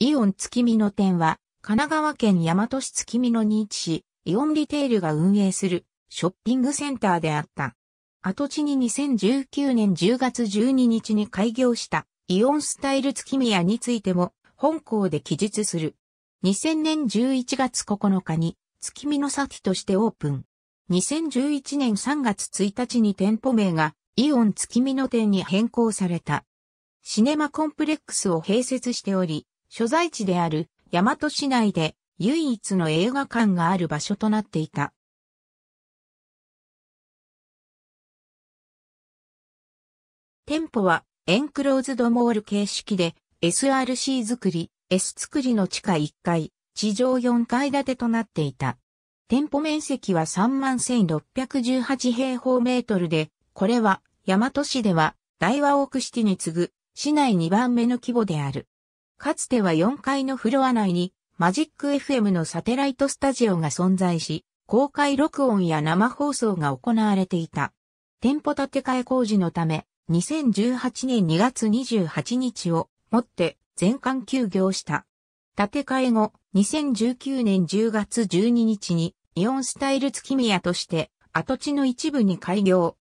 イオン月見野店は、神奈川県大和市月見野に位置し、イオンリテールが運営するショッピングセンターであった。跡地に2019年10月12日に開業したイオンスタイル月見屋についても、本校で記述する。2000年11月9日に月見野先としてオープン。2011年3月1日に店舗名がイオン月見野店に変更された。シネマコンプレックスを併設しており、所在地である大和市内で唯一の映画館がある場所となっていた。店舗はエンクローズドモール形式で、SRC 作り、S 作りの地下1階、地上4階建てとなっていた。店舗面積は 31,618 平方メートルで、これは大和市では大和オークシティに次ぐ市内2番目の規模である。かつては4階のフロア内にマジック FM のサテライトスタジオが存在し、公開録音や生放送が行われていた。店舗建て替え工事のため、2018年2月28日を、もって全館休業した。建て替え後、2019年10月12日にイオンスタイル月見屋として跡地の一部に開業。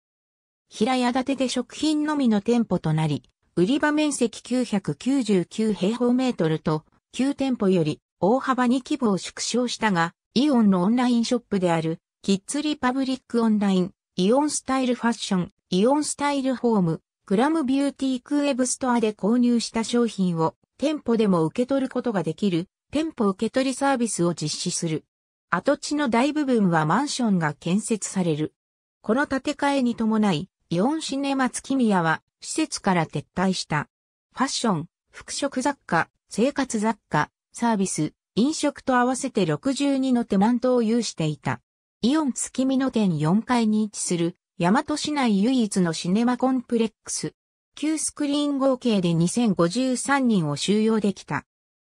平屋建てで食品のみの店舗となり、売り場面積999平方メートルと旧店舗より大幅に規模を縮小したが、イオンのオンラインショップであるキッズリパブリックオンライン、イオンスタイルファッション、イオンスタイルホーム、グラムビューティークウェブストアで購入した商品を店舗でも受け取ることができる店舗受け取りサービスを実施する。跡地の大部分はマンションが建設される。この建て替えに伴い、イオンシネマ月見屋は施設から撤退した。ファッション、服飾雑貨、生活雑貨、サービス、飲食と合わせて62のテナントを有していた。イオン月見野店4階に位置する大和市内唯一のシネマコンプレックス。9スクリーン合計で2053人を収容できた。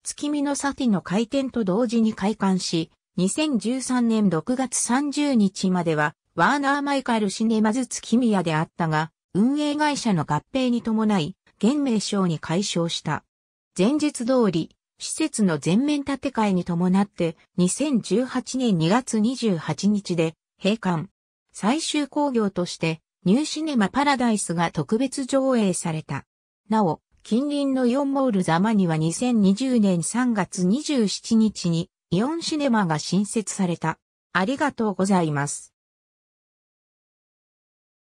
月見野先の開店と同時に開館し、2013年6月30日までは、ワーナー・マイカル・シネマズ月見屋であったが、運営会社の合併に伴い、現名称に改称した。前述通り、施設の全面建て替えに伴って、2018年2月28日で閉館。最終興行として、ニューシネマパラダイスが特別上映された。なお、近隣のイオンモールザマには2020年3月27日にイオンシネマが新設された。ありがとうございます。